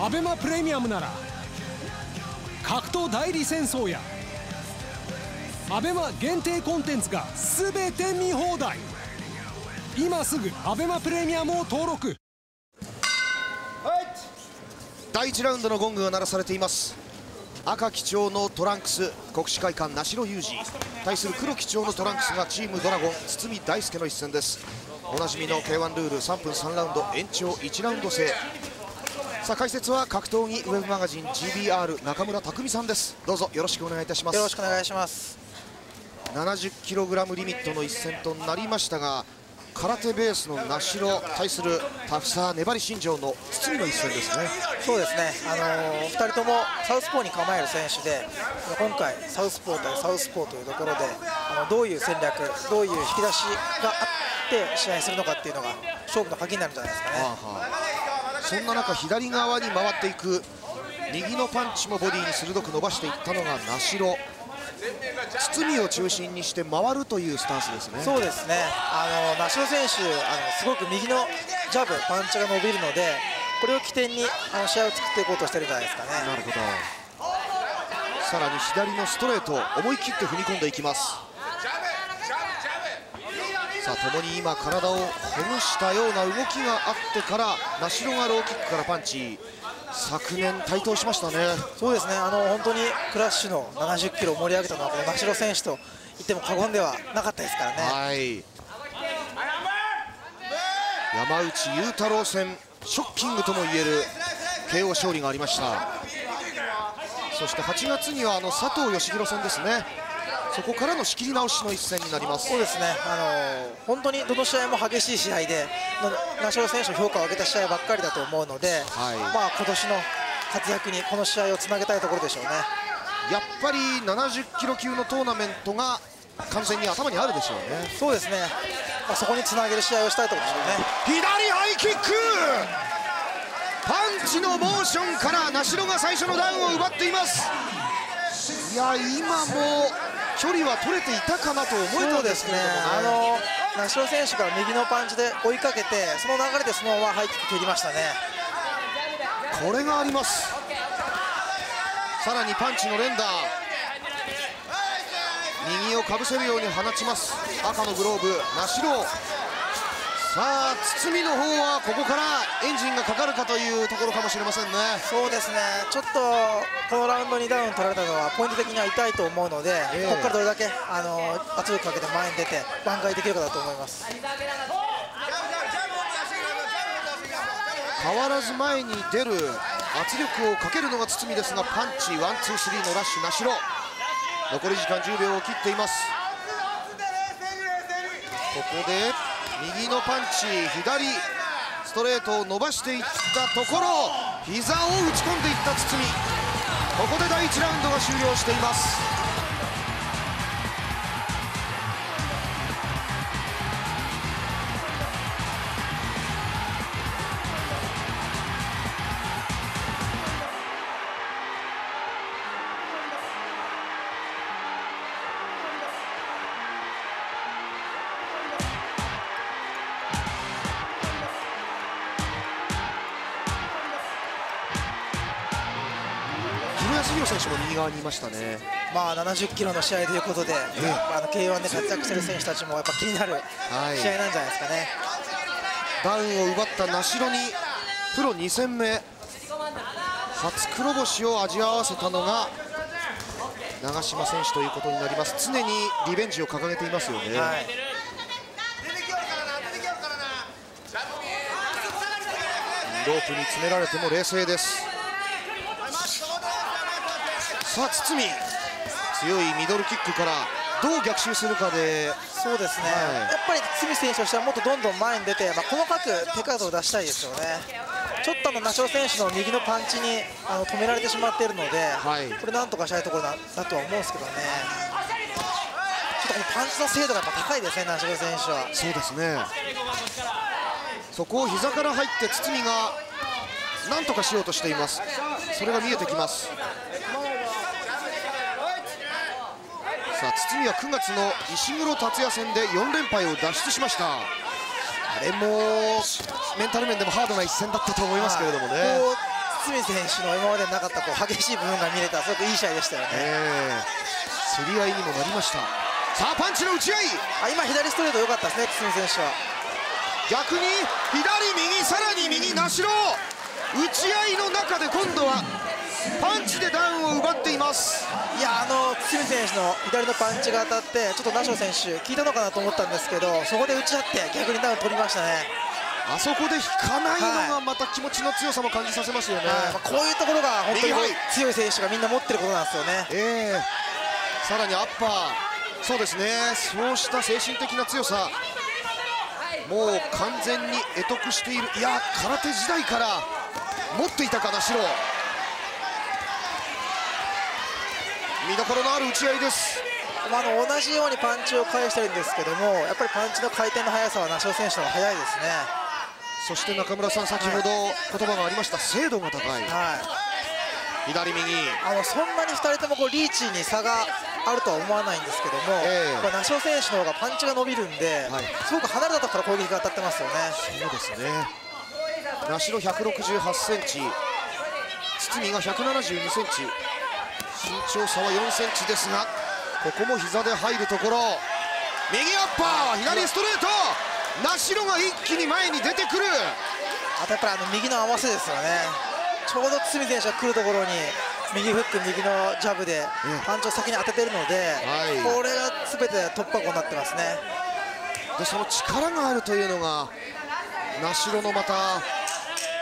アベマプレミアムなら格闘代理戦争やアベマ限定コンテンツが全て見放題。今すぐアベマプレミアムを登録。第1ラウンドのゴングが鳴らされています。赤基調のトランクス、国士会館梨野裕二対する黒基調のトランクスがチームドラゴン堤大輔の一戦です。おなじみの K-1 ルール、3分3ラウンド延長1ラウンド制。さあ、解説は格闘技ウェブマガジン GBR 中村拓海さんです。どうぞよろしくお願いいたします。よろしくお願いします。 70kg リミットの一戦となりましたが、空手ベースの梨野対するタフさ粘り新庄の堤の一戦ですね。そうですね、2人ともサウスポーに構える選手で、今回サウスポー対サウスポーというところで、どういう戦略、どういう引き出しがあって試合するのかっていうのが勝負の鍵になるんじゃないですかね。そんな中、左側に回っていく右のパンチもボディに鋭く伸ばしていったのが梨野。堤を中心にして回るというスタンスですね。そうですね、梨野選手、すごく右のジャブ、パンチが伸びるので、これを起点に試合を作っていこうとしてるんじゃないですかね。なるほど。さらに左のストレートを思い切って踏み込んでいきます。さあ、共に今体をほぐしたような動きがあってから、梨野がローキックからパンチ、昨年台頭しましたね。そうですね、本当にクラッシュの70キロを盛り上げたのはこの梨野選手と言っても過言ではなかったですからね。はい、山内雄太郎戦、ショッキングともいえる KO 勝利がありました。そして8月には佐藤義弘戦ですね、そこからの仕切り直しの一戦になります。そうですね、本当にどの試合も激しい試合で、梨野選手の評価を上げた試合ばっかりだと思うので、まあ今年の活躍にこの試合をつなげたいところでしょうね。やっぱり70キロ級のトーナメントが完全に頭にあるでしょうね。そうですね、まあ、そこにつなげる試合をしたいところでしょうね。左ハイキック、パンチのモーションから梨野が最初のダウンを奪っています。いや、今も距離は取れていたかなと思えたんですけれどもね。梨野選手から右のパンチで追いかけて、その流れでそのままハイキック蹴りましたね。これがあります。さらにパンチの連打、右をかぶせるように放ちます。赤のグローブ、梨野。さあ、堤の方はここからエンジンがかかるかというところかもしれませんね。そうですね、ちょっとこのラウンドにダウン取られたのはポイント的には痛いと思うので、ここからどれだけ圧力かけて前に出て挽回できるかだと思います。変わらず前に出る圧力をかけるのが堤ですが、パンチ、ワンツースリーのラッシュ、梨野。残り時間10秒を切っています。ここで右のパンチ、左ストレートを伸ばしていったところ、膝を打ち込んでいった堤。ここで第1ラウンドが終了しています。選手も右側にいましたね。まあ70キロの試合ということで、K-1 で活躍している選手たちもやっぱ気になる試合なんじゃないですかね。ダウンを奪った梨野にプロ2戦目初黒星を味わわせたのが長嶋選手ということになります。常にリベンジを掲げていますよね。ロープに詰められても冷静です。さあ、堤、強いミドルキックからどう逆襲するかで。そうですね、やっぱり堤選手としてはもっとどんどん前に出て、細かく手数を出したいですよね。ちょっと梨野選手の右のパンチに止められてしまっているので、これなんとかしたいところだとは思うんですけどね。ちょっとこのパンチの精度がやっぱ高いですね、梨野選手は。そうですね、そこを膝から入って堤がなんとかしようとしています。それが見えてきます。さあ、堤は9月の石黒達也戦で4連敗を脱出しました。あれもメンタル面でもハードな一戦だったと思いますけれどもね。堤選手の今までなかったこう激しい部分が見れた、すごくいい試合でしたよね。競り合いにもなりました。さあパンチの打ち合い、今左ストレート良かったですね、堤選手は。逆に左右、さらに右、名城打ち合いの中で今度はパンチでダウンを奪っています。いや、堤選手の左のパンチが当たってちょっと名城選手効いたのかなと思ったんですけど、そこで打ち合って逆にダウン取りましたね。あそこで引かないのがまた気持ちの強さも感じさせますよね。こういうところが本当に強い選手がみんな持ってることなんですよね。さらにアッパー、そうですね、そうした精神的な強さもう完全に会得している。いや、空手時代から持っていたかな、白見どころのある打ち合いです。同じようにパンチを返してるんですけども、やっぱりパンチの回転の速さは名城選手の方が速いですね。そして中村さん、先ほど言葉がありました、精度が高い、左右、そんなに2人ともこうリーチに差があるとは思わないんですけども、名城選手の方がパンチが伸びるんで、すごく離れたところから攻撃が当たってますよね。そうですね、名城168センチ、堤が172センチ、身長差は4センチですが、ここも膝で入るところ、右アッパー、左ストレート。名城が一気に前に出てくる。あとやっぱり右の合わせですよね。ちょうど堤選手が来るところに右フック、右のジャブでパンチを先に当ててるので、これが全て突破口になってますね。でその力があるというのが名城のまた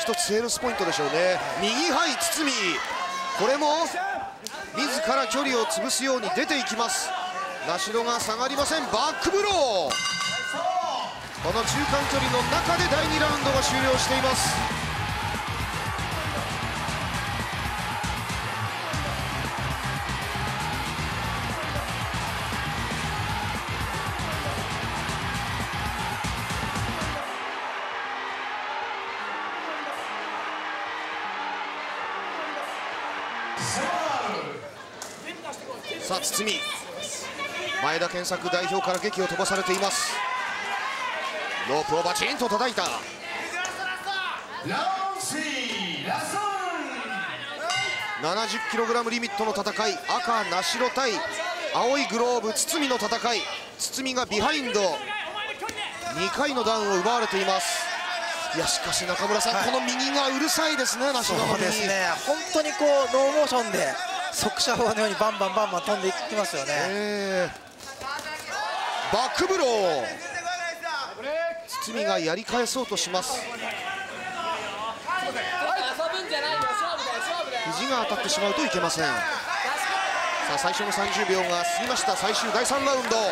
一つセールスポイントでしょうね。右ハイ堤、これも自ら距離を潰すように出ていきます。名城が下がりません。バックブロー、この中間距離の中で第2ラウンドが終了しています。さあ堤、前田健作代表から檄を飛ばされています。ロープをバチンと叩いた。70kg リミットの戦い、赤名城対青いグローブ堤の戦い。堤がビハインド、2回のダウンを奪われています。いや、しかし中村さん、この右がうるさいですね、名城の右。そうですね、本当にこうノーモーションで速射砲のようにバンバンバンバン飛んでいきますよね。バックブロー、堤がやり返そうとします。肘が当たってしまうといけません。さあ最初の30秒が過ぎました。最終第3ラウンド、こ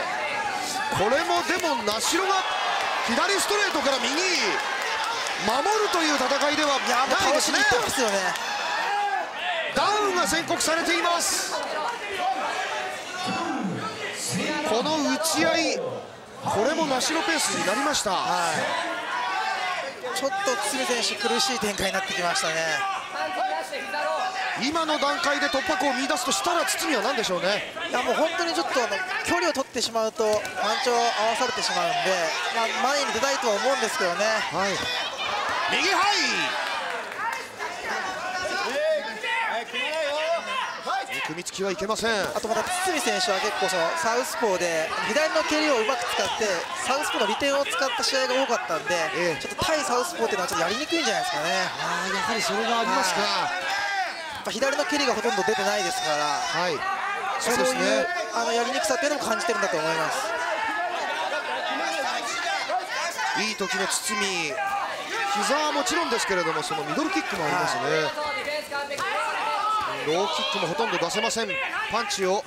れもでも名城が左ストレートから右、守るという戦いではないですね。ダウンが宣告されています。この打ち合い、これも名城ペースになりました。ちょっと堤選手苦しい展開になってきましたね。今の段階で突破口を見出すとしたら堤は何でしょうね。いや、もう本当にちょっと距離を取ってしまうとパンチを合わされてしまうんで、前に出たいとは思うんですけどね。右ハイ、組みつきはいけません。あとまた堤選手は結構そのサウスポーで左の蹴りをうまく使ってサウスポーの利点を使った試合が多かったんで、ちょっと対サウスポーっていうのはちょっとやりにくいんじゃないですかね。やはりそれがありますか。左の蹴りがほとんど出てないですから、そういうやりにくさっていうのも感じてるんだと思います。いい時の堤、膝はもちろんですけれども、そのミドルキックもありますね。ローキックもほとんど出せません。パンチを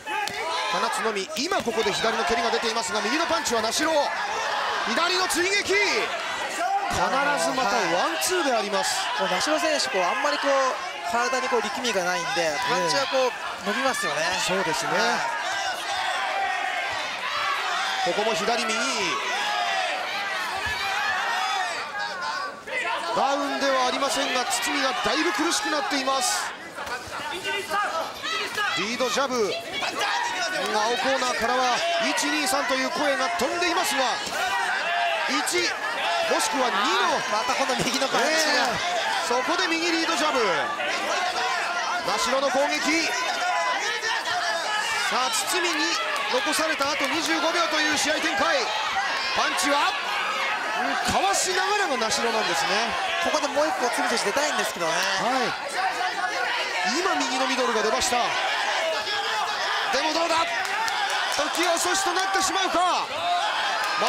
放つのみ。今ここで左の蹴りが出ていますが、右のパンチは名城、左の追撃、必ずまたワンツーであります。名城選手、あんまりこう体にこう力みがないんで、パンチはこう伸びますよね。そうですね、ここも左右、ダウンではありませんが堤がだいぶ苦しくなっています。リードジャブ、青コーナーからは123という声が飛んでいますが、1もしくは2のまたこの右のパンチが、そこで右リードジャブ、真代の攻撃。さあ堤に残されたあと25秒という試合展開。パンチはかわしながらの真代なんですね。ここでもう一個堤選手出たいんですけどね、はい、今右のミドルが出ました。でもどうだ、時を阻止となってしまうか。前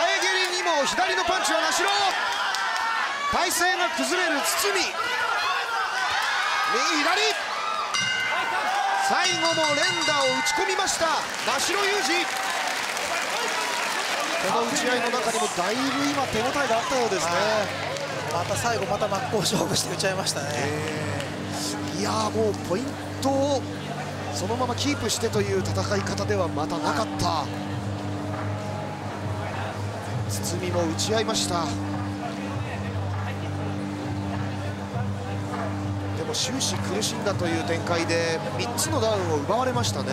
蹴りにも左のパンチは真代。体勢が崩れる堤、右左、最後も連打を打ち込みました真代裕司。この打ち合いの中にもだいぶ今手応えがあったようですね。また最後また真っ向勝負して打ち合いましたね。いやー、もうポイントをそのままキープしてという戦い方ではまたなかった。堤も打ち合いました。終始苦しんだという展開で3つのダウンを奪われましたね。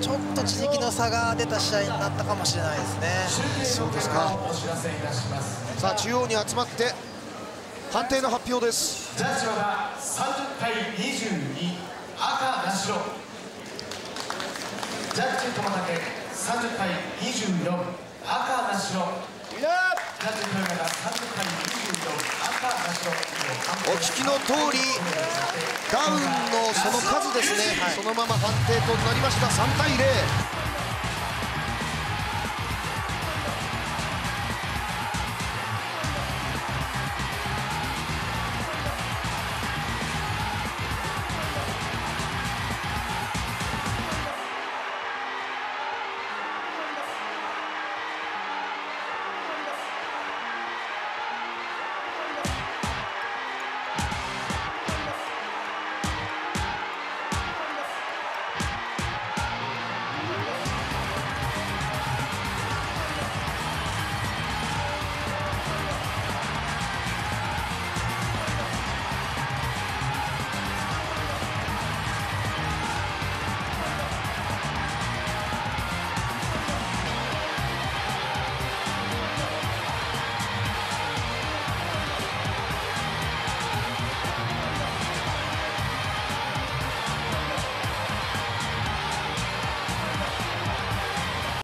ちょっと地力の差が出た試合になったかもしれないですね。そうですか。さあ中央に集まって判定の発表です。ジャッジは30対22赤真代、ジャッジ友竹30対24赤真代。お聞きの通り、ダウンのその数ですね、そのまま判定となりました、3対0。